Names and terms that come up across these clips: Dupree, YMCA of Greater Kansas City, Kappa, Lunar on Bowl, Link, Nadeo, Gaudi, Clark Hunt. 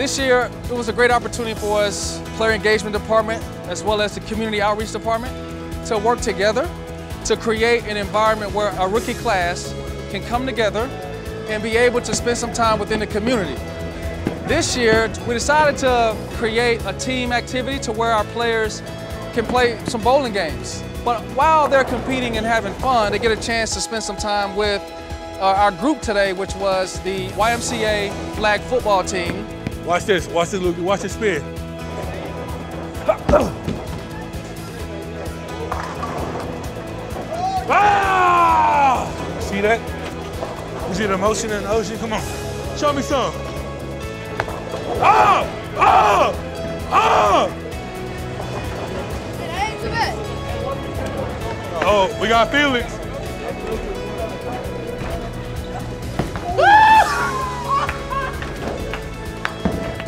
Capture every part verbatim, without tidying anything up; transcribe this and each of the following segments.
This year, it was a great opportunity for us, player engagement department, as well as the community outreach department, to work together to create an environment where a rookie class can come together and be able to spend some time within the community. This year, we decided to create a team activity to where our players can play some bowling games. But while they're competing and having fun, they get a chance to spend some time with uh, our group today, which was the Y M C A flag football team. Watch this, watch this, Luka, watch this spin. Ah! See that? You see the motion in the ocean? Come on, show me some. Oh! Oh! Oh! Oh, we got Felix.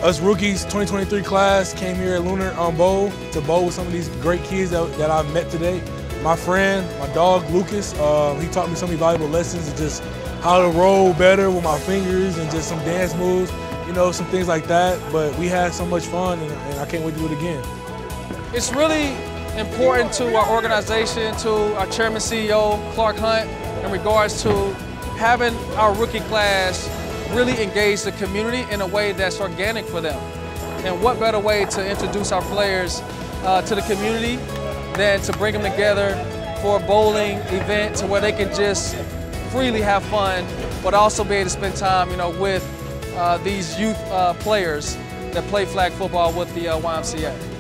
Us rookies, twenty twenty-three class, came here at Lunar on Bowl to bowl with some of these great kids that, that I've met today. My friend, my dog, Lucas, uh, he taught me so many valuable lessons of just how to roll better with my fingers and just some dance moves, you know, some things like that. But we had so much fun, and, and I can't wait to do it again. It's really important to our organization, to our chairman C E O, Clark Hunt, in regards to having our rookie class really engage the community in a way that's organic for them. And what better way to introduce our players uh, to the community than to bring them together for a bowling event to where they can just freely have fun, but also be able to spend time, you know, with uh, these youth uh, players that play flag football with the uh, Y M C A.